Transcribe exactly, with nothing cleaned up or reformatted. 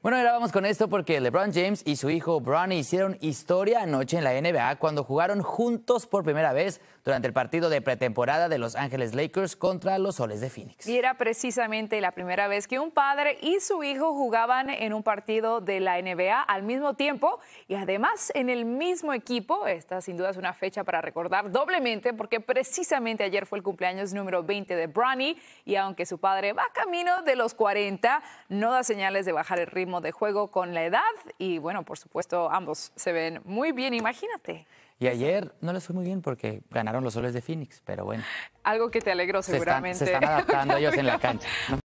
Bueno, ahora vamos con esto porque LeBron James y su hijo Bronny hicieron historia anoche en la N B A cuando jugaron juntos por primera vez durante el partido de pretemporada de Los Angeles Lakers contra los Soles de Phoenix. Y era precisamente la primera vez que un padre y su hijo jugaban en un partido de la N B A al mismo tiempo y además en el mismo equipo. Esta sin duda es una fecha para recordar doblemente porque precisamente ayer fue el cumpleaños número veinte de Bronny y aunque su padre va camino de los cuarenta, no da señales de bajar el ritmo de juego con la edad y, bueno, por supuesto, ambos se ven muy bien, imagínate. Y ayer no les fue muy bien porque ganaron los Soles de Phoenix, pero bueno. Algo que te alegró seguramente. Se están, se están adaptando ellos en la cancha, ¿no?